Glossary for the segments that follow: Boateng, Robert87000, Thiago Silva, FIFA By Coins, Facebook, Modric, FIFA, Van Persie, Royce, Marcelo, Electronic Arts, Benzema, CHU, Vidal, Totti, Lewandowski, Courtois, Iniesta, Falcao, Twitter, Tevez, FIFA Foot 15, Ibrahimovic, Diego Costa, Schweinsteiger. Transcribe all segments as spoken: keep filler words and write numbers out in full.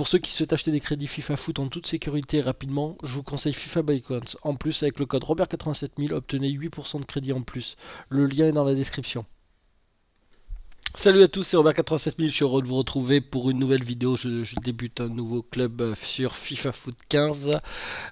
Pour ceux qui souhaitent acheter des crédits FIFA Foot en toute sécurité et rapidement, je vous conseille FIFA By Coins. En plus, avec le code Robert huit sept mille, obtenez huit pour cent de crédit en plus. Le lien est dans la description. Salut à tous, c'est Robert huit sept mille, je suis heureux de vous retrouver pour une nouvelle vidéo. Je, je débute un nouveau club sur FIFA Foot quinze.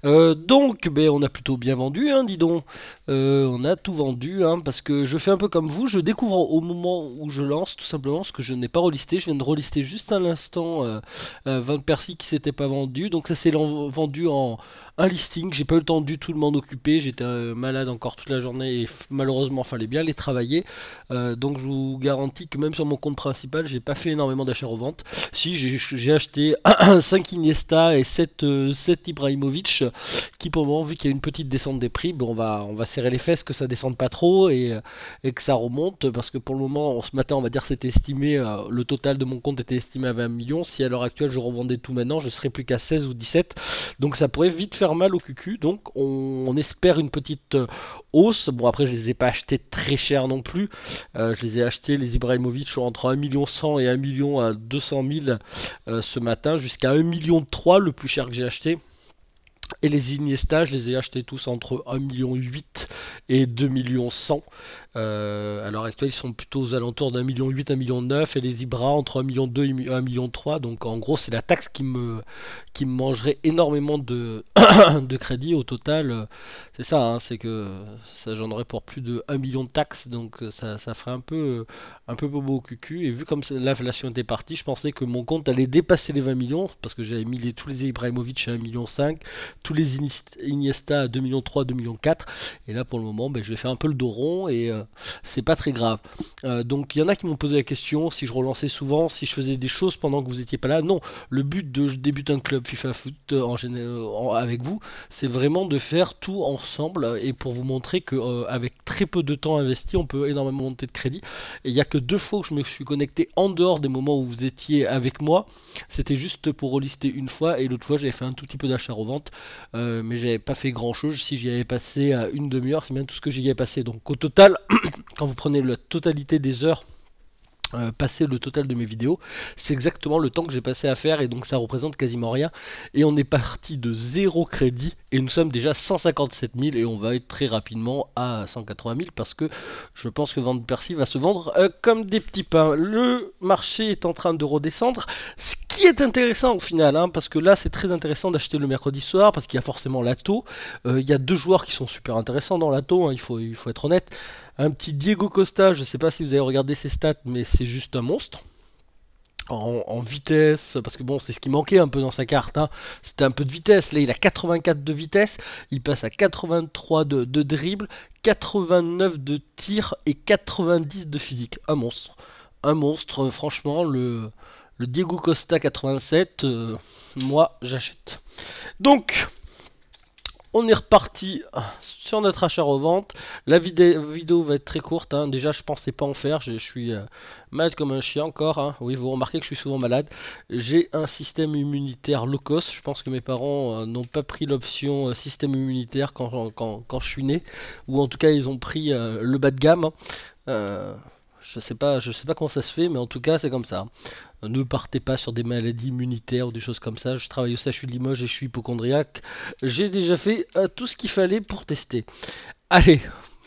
Euh, donc, ben, on a plutôt bien vendu, hein, dis donc. Euh, on a tout vendu, hein, parce que je fais un peu comme vous. Je découvre au moment où je lance, tout simplement, ce que je n'ai pas relisté. Je viens de relister juste à l'instant euh, euh, Van Persie qui s'était pas vendu. Donc ça s'est vendu en un listing. J'ai pas eu le temps du tout de m'en occuper. J'étais euh, malade encore toute la journée et malheureusement, fallait bien les travailler. Euh, donc je vous garantis que même Même sur mon compte principal, j'ai pas fait énormément d'achats-reventes. Si, j'ai acheté cinq Iniesta et sept, sept Ibrahimovic, qui pour le moment, vu qu'il y a une petite descente des prix, ben on, va, on va serrer les fesses que ça descende pas trop et, et que ça remonte, parce que pour le moment, ce matin, on va dire c'était estimé, le total de mon compte était estimé à vingt millions. Si à l'heure actuelle je revendais tout maintenant, je serais plus qu'à seize ou dix-sept, donc ça pourrait vite faire mal au cucu. Donc on, on espère une petite hausse. Bon, après, je les ai pas achetés très cher non plus, euh, je les ai achetés, les Ibrahimovic, entre un million cent mille et un million deux cent mille euh, ce matin, jusqu'à un million trois, le plus cher que j'ai acheté. Et les Iniesta, je les ai achetés tous entre un million huit et deux millions cent. Euh, à l'heure actuelle, ils sont plutôt aux alentours d'un million huit, un million neuf, et les Ibra entre un million deux et un million trois. Donc en gros, c'est la taxe qui me, qui me mangerait énormément de, de crédit au total. C'est ça, hein, c'est que ça, j'en aurais pour plus de un million de taxes, donc ça, ça ferait un peu un peu bobo au cucu. Et vu comme l'inflation était partie, je pensais que mon compte allait dépasser les vingt millions, parce que j'avais mis les, tous les Ibrahimovic à un million cinq, tous les Iniesta à deux millions trois, deux millions quatre, et là pour le moment, ben, je vais faire un peu le dos rond, et euh, c'est pas très grave. Euh, donc il y en a qui m'ont posé la question si je relançais souvent, si je faisais des choses pendant que vous étiez pas là. Non, le but de je débute un club FIFA Foot en, en, avec vous, c'est vraiment de faire tout ensemble, et pour vous montrer que euh, avec très peu de temps investi, on peut énormément monter de crédit. Et il n'y a que deux fois que je me suis connecté en dehors des moments où vous étiez avec moi, c'était juste pour relister une fois, et l'autre fois j'avais fait un tout petit peu d'achat-revente. Euh, mais j'avais pas fait grand chose. Si j'y avais passé euh, une demi-heure, c'est bien tout ce que j'y avais passé. Donc au total, quand vous prenez la totalité des heures euh, passées, le total de mes vidéos, c'est exactement le temps que j'ai passé à faire, et donc ça représente quasiment rien. Et on est parti de zéro crédit et nous sommes déjà cent cinquante-sept mille, et on va être très rapidement à cent quatre-vingt mille, parce que je pense que Van Persie va se vendre euh, comme des petits pains. Le marché est en train de redescendre, ce qui est intéressant au final, hein, parce que là c'est très intéressant d'acheter le mercredi soir, parce qu'il y a forcément l'A T O. Euh, il y a deux joueurs qui sont super intéressants dans l'A T O, hein, il faut, il faut être honnête. Un petit Diego Costa, je sais pas si vous avez regardé ses stats, mais c'est juste un monstre. En, en vitesse, parce que bon, c'est ce qui manquait un peu dans sa carte, hein. C'était un peu de vitesse. Là il a quatre-vingt-quatre de vitesse, il passe à quatre-vingt-trois de, de dribble, quatre-vingt-neuf de tir et quatre-vingt-dix de physique. Un monstre, un monstre, franchement. le... Le Diego Costa quatre-vingt-sept, euh, moi j'achète. Donc, on est reparti sur notre achat-revente. La vidéo va être très courte, hein. Déjà je pensais pas en faire, je, je suis euh, malade comme un chien encore, hein. Oui, vous remarquez que je suis souvent malade. J'ai un système immunitaire low cost, je pense que mes parents euh, n'ont pas pris l'option euh, système immunitaire quand, quand, quand je suis né, ou en tout cas ils ont pris euh, le bas de gamme, hein. euh, Je sais pas, je sais pas comment ça se fait, mais en tout cas c'est comme ça. Ne partez pas sur des maladies immunitaires ou des choses comme ça. Je travaille au C H U de Limoges et je suis hypochondriaque. J'ai déjà fait euh, tout ce qu'il fallait pour tester. Allez,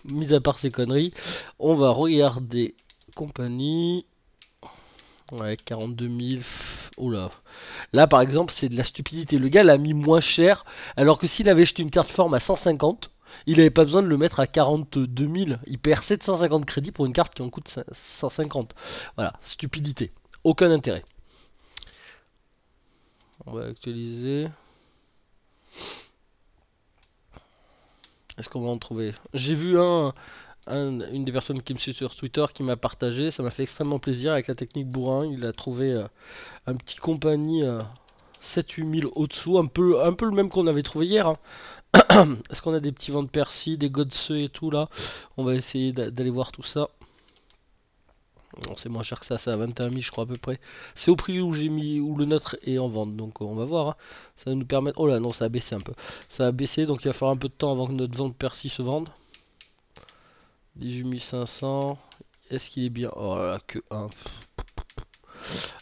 mis à part ces conneries, on va regarder compagnie. Ouais, quarante-deux mille. Oh là. Là, par exemple, c'est de la stupidité. Le gars l'a mis moins cher, alors que s'il avait acheté une carte forme à cent cinquante. Il n'avait pas besoin de le mettre à quarante-deux mille. Il perd sept cent cinquante crédits pour une carte qui en coûte cent cinquante. Voilà, stupidité. Aucun intérêt. On va actualiser. Est-ce qu'on va en trouver? J'ai vu un, un, une des personnes qui me suit sur Twitter qui m'a partagé. Ça m'a fait extrêmement plaisir avec la technique bourrin. Il a trouvé euh, un petit compagnie euh, sept à huit mille au-dessous. Un peu, un peu le même qu'on avait trouvé hier, hein. Est-ce qu'on a des petits Van Persie, des Godse et tout là? On va essayer d'aller voir tout ça. Non, c'est moins cher que ça, c'est à vingt et un mille je crois à peu près. C'est au prix où j'ai mis, où le nôtre est en vente, donc on va voir, hein. Ça va nous permettre. Oh là non, ça a baissé un peu. Ça a baissé, donc il va falloir un peu de temps avant que notre Van Persie se vende. dix-huit mille cinq cents. Est-ce qu'il est bien? Oh là là, que un.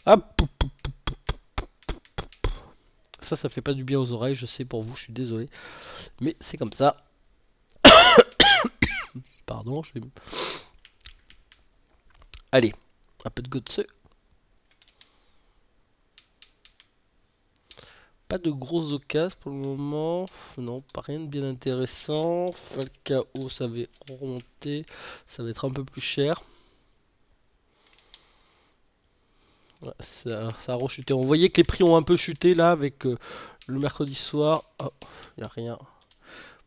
Hop. ça, ça fait pas du bien aux oreilles, je sais, pour vous, je suis désolé. Mais c'est comme ça. Pardon, je vais... Allez, un peu de gotse. Pas de grosses occasions pour le moment. Non, pas rien de bien intéressant. Falcao, ça va remonter. Ça va être un peu plus cher. Ouais, ça, ça a rechuté. On voyait que les prix ont un peu chuté là avec euh, le mercredi soir. Oh, il n'y a rien.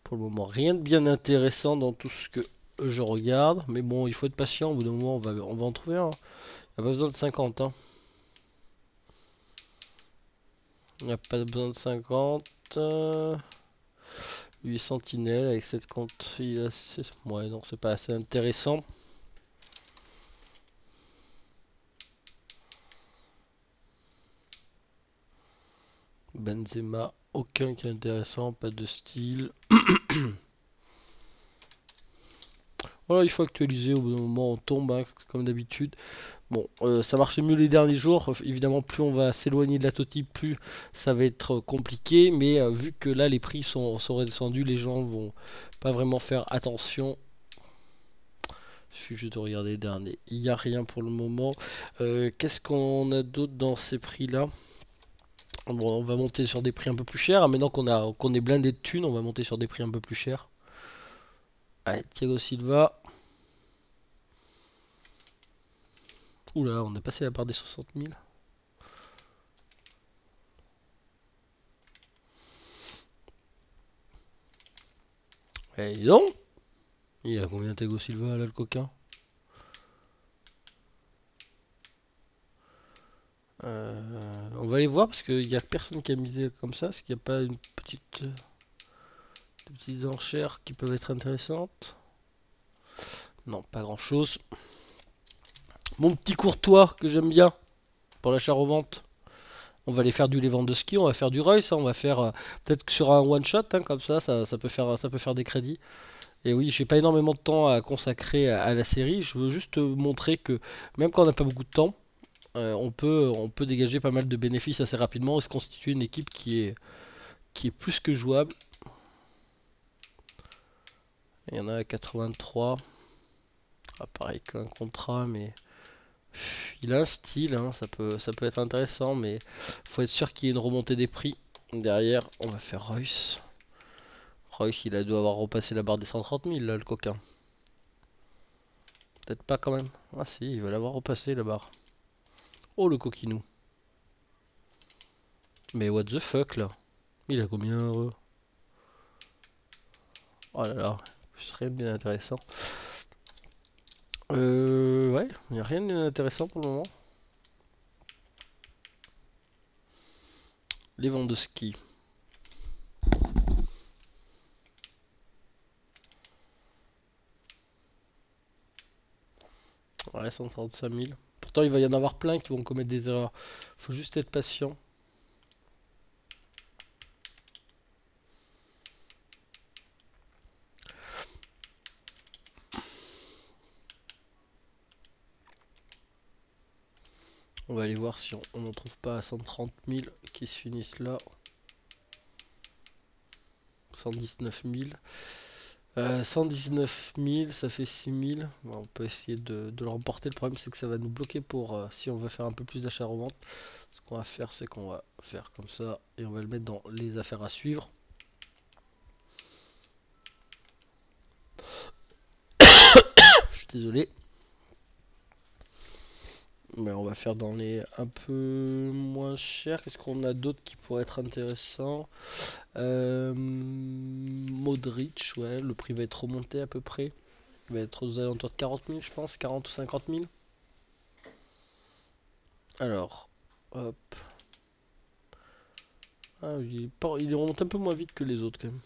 Pour le moment, rien de bien intéressant dans tout ce que je regarde. Mais bon, il faut être patient. Au bout d'un moment, on va, on va en trouver un. Il n'y a pas besoin de cinquante. Hein. Il n'y a pas besoin de cinquante. Lui sentinelle avec cette compte. Il a six... Ouais, non, c'est pas assez intéressant. Benzema, aucun qui est intéressant, pas de style. Voilà, il faut actualiser. Au bout d'un moment, on tombe, hein, comme d'habitude. Bon, euh, ça marchait mieux les derniers jours. Évidemment, plus on va s'éloigner de la T O T I, plus ça va être compliqué. Mais euh, vu que là, les prix sont, sont redescendus, les gens vont pas vraiment faire attention. Il suffit juste de regarder les derniers. Il n'y a rien pour le moment. Euh, Qu'est-ce qu'on a d'autre dans ces prix-là? Bon, on va monter sur des prix un peu plus chers. Maintenant qu'on a qu'on est blindé de thunes, on va monter sur des prix un peu plus chers. Allez, Thiago Silva. Oula, on est passé la barre des soixante mille. Eh, dis donc. Il a combien Thiago Silva, là, le coquin? euh, On va aller voir, parce qu'il n'y a personne qui a misé comme ça. Est-ce qu'il n'y a pas une petite... Des petites enchères qui peuvent être intéressantes? Non, pas grand chose. Mon petit Courtois que j'aime bien pour l'achat-revente. On va aller faire du Lewandowski, on va faire du Royce, hein, on va faire euh, peut-être sur un one shot, hein, comme ça, ça, ça peut faire, ça peut faire des crédits. Et oui, j'ai pas énormément de temps à consacrer à, à la série. Je veux juste montrer que même quand on n'a pas beaucoup de temps, euh, on peut, on peut dégager pas mal de bénéfices assez rapidement et se constituer une équipe qui est, qui est plus que jouable. Il y en a à quatre-vingt-trois. Ah, pareil qu'un contrat, mais il a un style, hein. ça, peut, ça peut être intéressant, mais faut être sûr qu'il y ait une remontée des prix. Derrière, on va faire Royce. Royce, il a dû avoir repassé la barre des cent trente mille, là, le coquin. Peut-être pas quand même. Ah si, il va l'avoir repassé, la barre. Oh, le coquinou. Mais what the fuck, là. Il a combien euh... Oh là là. Ce serait bien intéressant. Euh, ouais, il n'y a rien d'intéressant pour le moment. Les ventes de ski. Ouais, cent trente-cinq mille. Pourtant, il va y en avoir plein qui vont commettre des erreurs. Faut juste être patient. On va aller voir si on n'en trouve pas à cent trente mille qui se finissent là. cent dix-neuf mille. Euh, cent dix-neuf mille, ça fait six mille. Bon, on peut essayer de, de le remporter. Le problème, c'est que ça va nous bloquer pour euh, si on veut faire un peu plus d'achat-revente. Ce qu'on va faire, c'est qu'on va faire comme ça et on va le mettre dans les affaires à suivre. Je suis désolé. Mais on va faire dans les un peu moins cher. Qu'est-ce qu'on a d'autre qui pourrait être intéressant? euh, Modric, ouais, le prix va être remonté à peu près. Il va être aux alentours de quarante mille, je pense, quarante ou cinquante mille. Alors, hop. Ah, il, part, il remonte un peu moins vite que les autres quand même.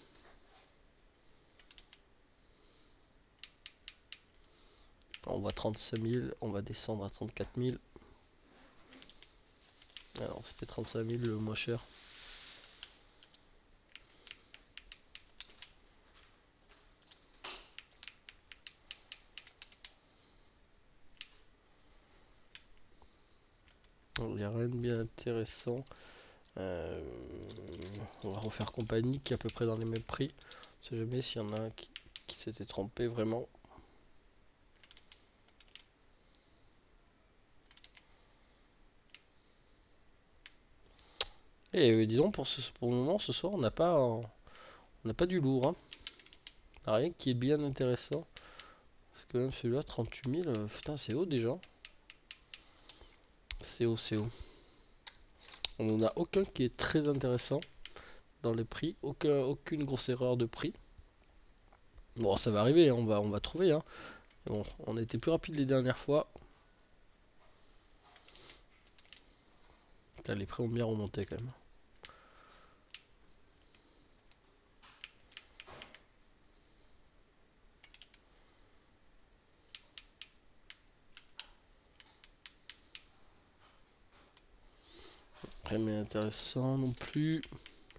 On va trente-cinq mille, on va descendre à trente-quatre mille. Alors c'était trente-cinq mille le moins cher. Il n'y a rien de bien intéressant. Euh, on va refaire compagnie qui est à peu près dans les mêmes prix. On sait jamais s'il y en a un qui, qui s'était trompé vraiment. Et euh, disons pour, ce, pour le moment ce soir on n'a pas on n'a pas du lourd, hein. Rien qui est bien intéressant. Parce que même celui-là, trente-huit mille, euh, putain c'est haut déjà. C'est haut, c'est haut. On n'en a aucun qui est très intéressant dans les prix, aucun, aucune grosse erreur de prix. Bon, ça va arriver, on va on va trouver, hein. Bon, on était plus rapide les dernières fois. Putain, les prix ont bien remonté quand même. Mais intéressant non plus.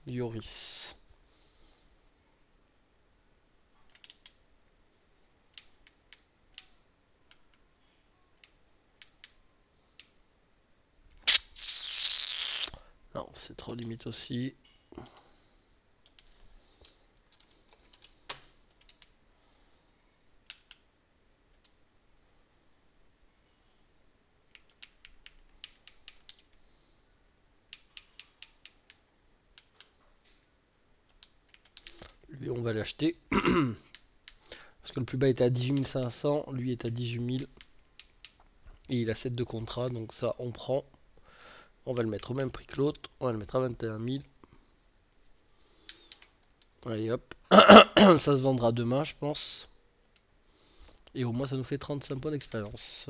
Yoris, non, c'est trop limite aussi. On va l'acheter parce que le plus bas était à dix-huit mille cinq cents, lui est à dix-huit mille et il a sept de contrat, donc ça on prend. On va le mettre au même prix que l'autre, on va le mettre à vingt et un mille. Allez hop, ça se vendra demain je pense et au moins ça nous fait trente-cinq points d'expérience.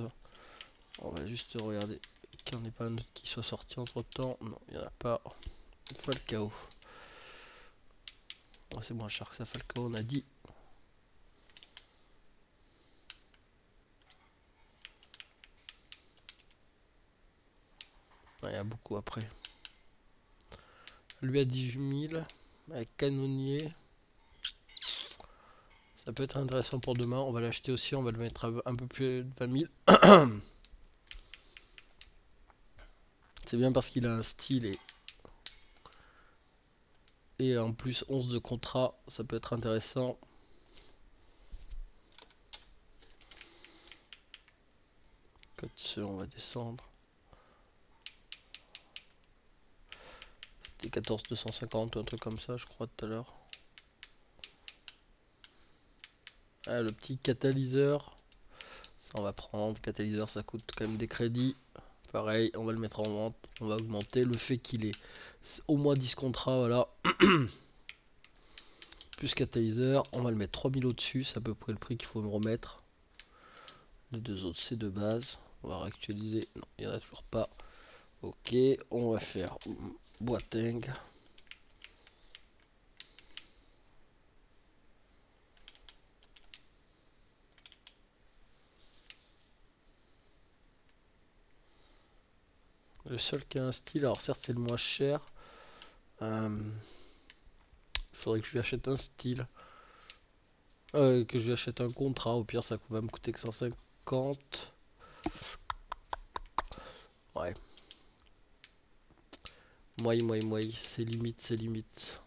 On va juste regarder qu'il n'y en ait pas un autre qui soit sorti entre temps. Non, il n'y en a pas. Falcao. Oh, c'est moins cher que ça, Falcao, on a dit. Il y a beaucoup après. Lui à dix-huit mille, avec Canonnier. Ça peut être intéressant pour demain. On va l'acheter aussi, on va le mettre à un peu plus de vingt mille. C'est bien parce qu'il a un style et... Et en plus onze de contrat, ça peut être intéressant. Code sur, on va descendre. C'était quatorze deux cent cinquante ou un truc comme ça, je crois, tout à l'heure. Ah, le petit catalyseur. Ça, on va prendre. Catalyseur, ça coûte quand même des crédits. Pareil, on va le mettre en vente, on va augmenter le fait qu'il est au moins dix contrats, voilà. Plus catalyseur, on va le mettre trois mille au-dessus, c'est à peu près le prix qu'il faut me remettre. Les deux autres, c'est de base. On va réactualiser, non, il n'y en a toujours pas. Ok, on va faire Boateng. Le seul qui a un style, alors certes c'est le moins cher, il euh, faudrait que je lui achète un style, euh, que je lui achète un contrat, au pire ça va me coûter que cent cinquante. Ouais. Moi, moi, moi, c'est limite, c'est limite.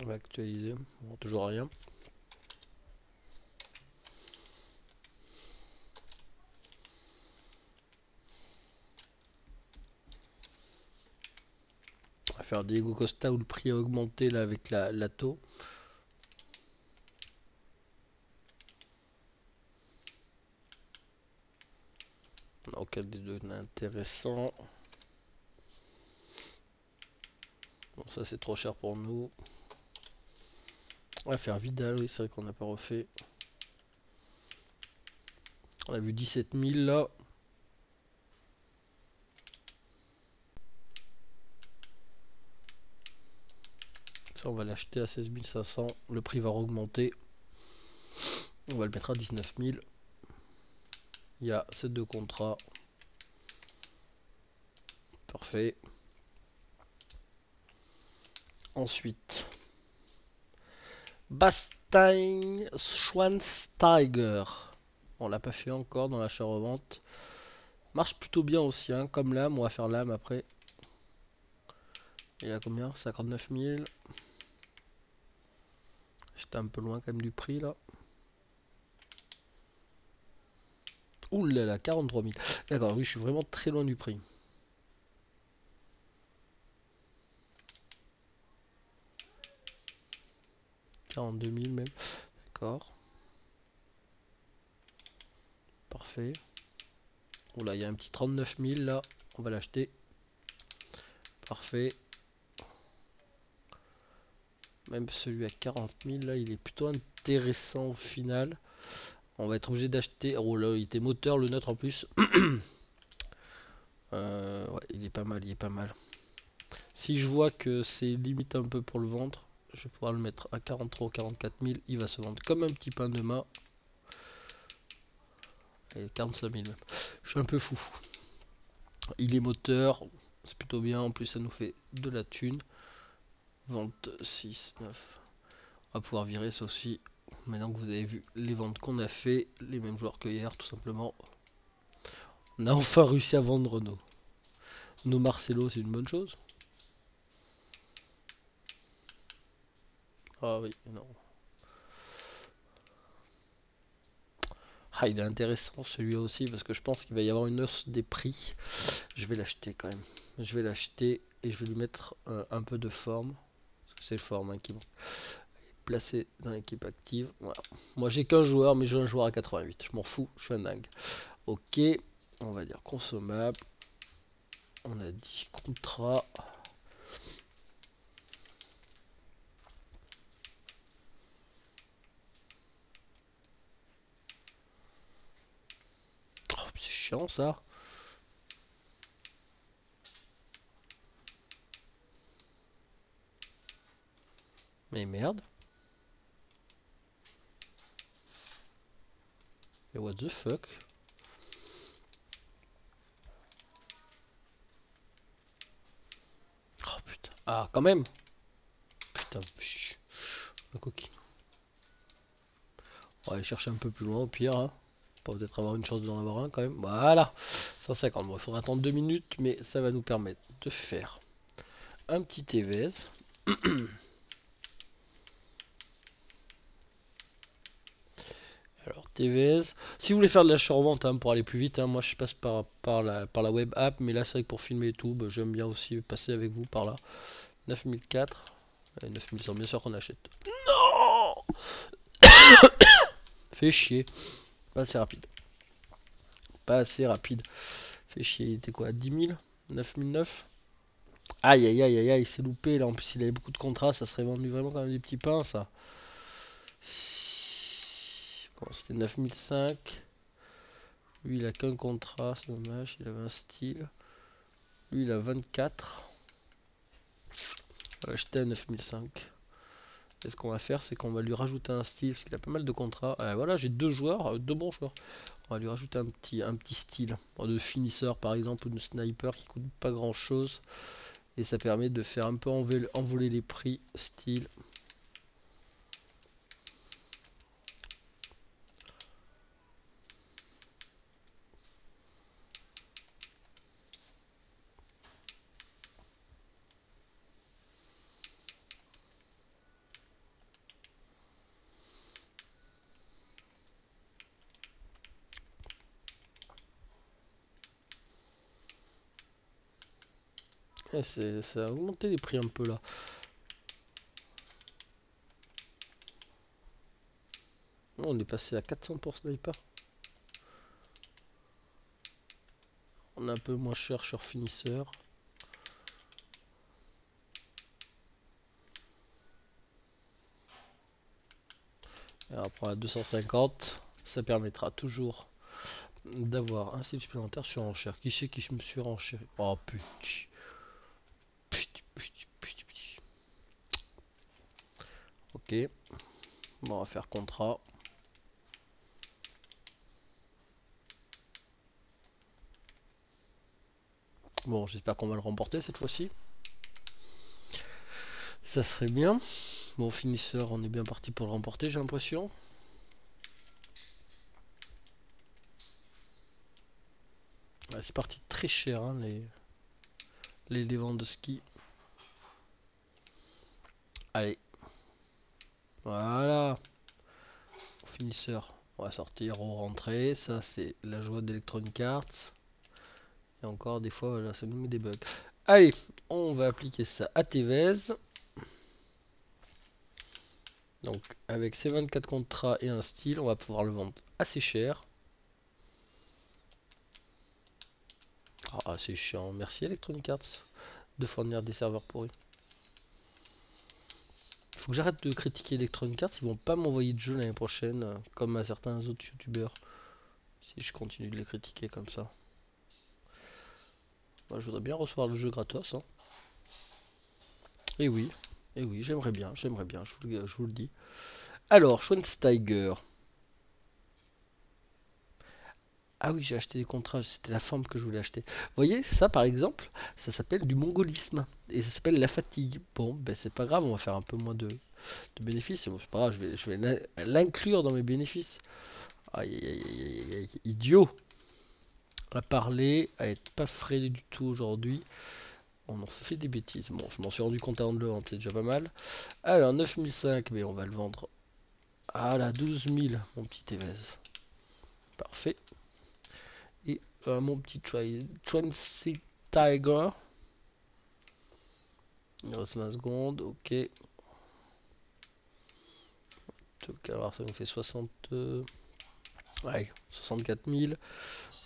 On va actualiser, bon, toujours rien. On va faire Diego Costa où le prix a augmenté là avec la, la taux. Aucun des deux n'est intéressant. Bon, ça c'est trop cher pour nous. On va faire Vidal, oui, c'est vrai qu'on n'a pas refait. On a vu dix-sept mille là. Ça, on va l'acheter à seize mille cinq cents. Le prix va augmenter. On va le mettre à dix-neuf mille. Il y a ces deux contrats. Parfait. Ensuite. Bastein Schweinsteiger. On l'a pas fait encore dans l'achat-revente. Marche plutôt bien aussi, hein, comme l'âme. On va faire l'âme après. Il a combien? cinquante-neuf mille. J'étais un peu loin quand même du prix là. Ouh là là, quarante-trois mille. D'accord, oui, je suis vraiment très loin du prix. quarante-deux mille même. D'accord. Parfait. Ouh là, il y a un petit trente-neuf mille là. On va l'acheter. Parfait. Même celui à quarante mille là, il est plutôt intéressant au final. On va être obligé d'acheter. Oh là, il était moteur le nôtre en plus. euh, ouais, il est pas mal, il est pas mal. Si je vois que c'est limite un peu pour le ventre, je vais pouvoir le mettre à quarante-trois ou quarante-quatre mille. Il va se vendre comme un petit pain de mât. Et quarante-cinq mille même. Je suis un peu fou. Il est moteur, c'est plutôt bien. En plus, ça nous fait de la thune. Vente six, neuf. On va pouvoir virer ça aussi. Maintenant que vous avez vu les ventes qu'on a fait, les mêmes joueurs que hier, tout simplement. On a enfin réussi à vendre nos, nos Marcelo, c'est une bonne chose. Ah oui, non. Ah, il est intéressant celui-là aussi parce que je pense qu'il va y avoir une hausse des prix. Je vais l'acheter quand même. Je vais l'acheter et je vais lui mettre euh, un peu de forme. Parce que c'est le forme hein, qui manque. Placé dans l'équipe active. Voilà. Moi j'ai qu'un joueur, mais j'ai un joueur à quatre-vingt-huit. Je m'en fous, je suis un dingue. Ok, on va dire consommable. On a dit contrat. Oh, c'est chiant ça. Mais merde. Et what the fuck? Oh putain. Ah quand même. Putain. Un coquille. On va aller chercher un peu plus loin au pire. Hein. On va peut-être avoir une chance d'en avoir un quand même. Voilà. cent cinquante. Bon, il faudra attendre deux minutes. Mais ça va nous permettre de faire un petit Tevez. Alors T V S, si vous voulez faire de l'achat-revente hein, pour aller plus vite, hein, moi je passe par, par, la, par la web app, mais là c'est vrai que pour filmer et tout, bah, j'aime bien aussi passer avec vous par là. neuf mille quatre, et neuf mille cent, bien sûr qu'on achète. Non. Fait chier, pas assez rapide. Pas assez rapide. Fait chier, il était quoi, dix mille, neuf mille neuf. Aïe aïe aïe aïe aïe, il s'est loupé là, en plus il avait beaucoup de contrats, ça serait vendu vraiment quand même des petits pains ça. Bon, c'était neuf mille cinq. Lui il a qu'un contrat, c'est dommage, il avait un style. Lui il a vingt-quatre. On va l'acheter à neuf mille cinq. Et ce qu'on va faire c'est qu'on va lui rajouter un style parce qu'il a pas mal de contrats. Ah, voilà, j'ai deux joueurs, deux bons joueurs. On va lui rajouter un petit, un petit style de finisseur par exemple ou de sniper qui coûte pas grand chose. Et ça permet de faire un peu envoler, envoler les prix style. Ça a augmenté les prix un peu là. On est passé à quatre cents pour sniper. On est un peu moins cher sur finisseur. Et après à deux cent cinquante, ça permettra toujours d'avoir un style supplémentaire sur enchère. Qui c'est qui je me suis renchéré? Oh putain. Ok, bon, on va faire contrat. Bon, j'espère qu'on va le remporter cette fois-ci. Ça serait bien. Bon, finisseur, on est bien parti pour le remporter, j'ai l'impression. Ah, c'est parti très cher, hein, les... les Lewandowski. Allez. Voilà. Finisseur. On va sortir, au rentrée. Ça, c'est la joie d'Electronic Arts. Et encore, des fois, là, ça nous met des bugs. Allez, on va appliquer ça à Tevez. Donc, avec ses vingt-quatre contrats et un style, on va pouvoir le vendre assez cher. Ah, c'est chiant. Merci Electronic Arts de fournir des serveurs pourris. Faut que j'arrête de critiquer Electronic Arts, ils vont pas m'envoyer de jeu l'année prochaine, comme à certains autres youtubeurs. Si je continue de les critiquer comme ça. Moi, je voudrais bien recevoir le jeu gratos. Hein. Et oui, et oui, j'aimerais bien, j'aimerais bien, je vous, je vous le dis. Alors, Schweinsteiger. Ah oui, j'ai acheté des contrats, c'était la forme que je voulais acheter. Vous voyez, ça par exemple, ça s'appelle du mongolisme. Et ça s'appelle la fatigue. Bon, ben c'est pas grave, on va faire un peu moins de, de bénéfices. Bon, c'est pas grave, je vais, je vais l'inclure dans mes bénéfices. Aïe, aïe, aïe, aïe, aïe, idiot. À parler, à être pas frais du tout aujourd'hui. On en fait des bêtises. Bon, je m'en suis rendu compte avant de le vendre, c'est déjà pas mal. Alors, neuf mille cinq, mais on va le vendre à la douze mille, mon petit Tevez. Parfait. Et euh, mon petit Schweinsteiger. Il reste vingt secondes, ok. Donc, alors ça nous fait soixante... Ouais, soixante-quatre mille,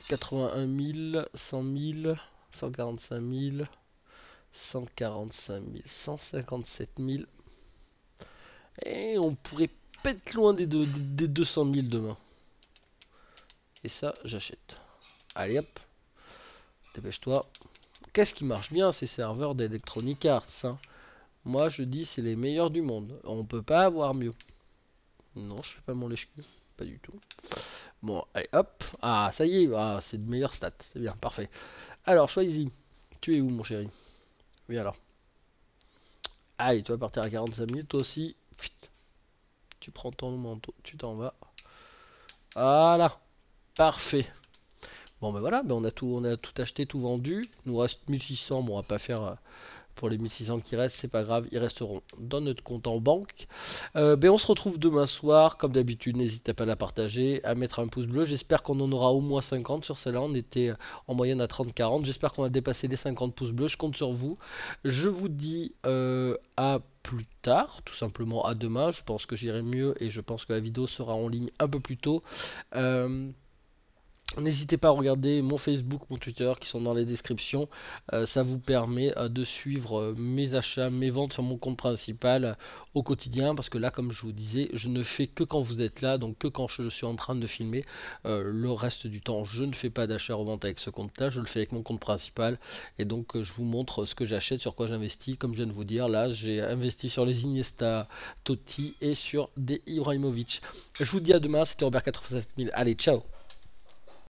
quatre-vingt-un mille, cent mille, cent quarante-cinq mille, cent quarante-cinq mille, cent cinquante-sept mille. Et on pourrait pas être loin des, deux, des deux cent mille demain. Et ça, j'achète. Allez hop, dépêche-toi. Qu'est-ce qui marche bien ces serveurs d'Electronic Arts, hein? Moi je dis c'est les meilleurs du monde. On peut pas avoir mieux. Non, je fais pas mon lèche-cul, pas du tout. Bon, allez hop, ah ça y est, ah, c'est de meilleures stats, c'est bien, parfait. Alors choisis, tu es où mon chéri? Viens là. Allez, tu vas partir à quarante-cinq minutes, toi aussi. Fit. Tu prends ton manteau, tu t'en vas. Voilà, parfait. Bon ben voilà, ben on a tout, on a tout acheté, tout vendu. Il nous reste mille six cents, bon on va pas faire pour les mille six cents qui restent, c'est pas grave, ils resteront dans notre compte en banque. Euh, ben on se retrouve demain soir, comme d'habitude, n'hésitez pas à la partager, à mettre un pouce bleu. J'espère qu'on en aura au moins cinquante sur celle-là, on était en moyenne à trente quarante. J'espère qu'on va dépasser les cinquante pouces bleus, je compte sur vous. Je vous dis euh, à plus tard, tout simplement à demain. Je pense que j'irai mieux et je pense que la vidéo sera en ligne un peu plus tôt. Euh, N'hésitez pas à regarder mon Facebook, mon Twitter qui sont dans les descriptions. Euh, ça vous permet euh, de suivre euh, mes achats, mes ventes sur mon compte principal euh, au quotidien. Parce que là, comme je vous disais, je ne fais que quand vous êtes là, donc que quand je suis en train de filmer. Euh, le reste du temps, je ne fais pas d'achat-revente avec ce compte-là. Je le fais avec mon compte principal. Et donc, euh, je vous montre ce que j'achète, sur quoi j'investis. Comme je viens de vous dire, là, j'ai investi sur les Iniesta, Totti et sur des Ibrahimovic. Je vous dis à demain, c'était Robert quatre-vingt-sept mille. Allez, ciao!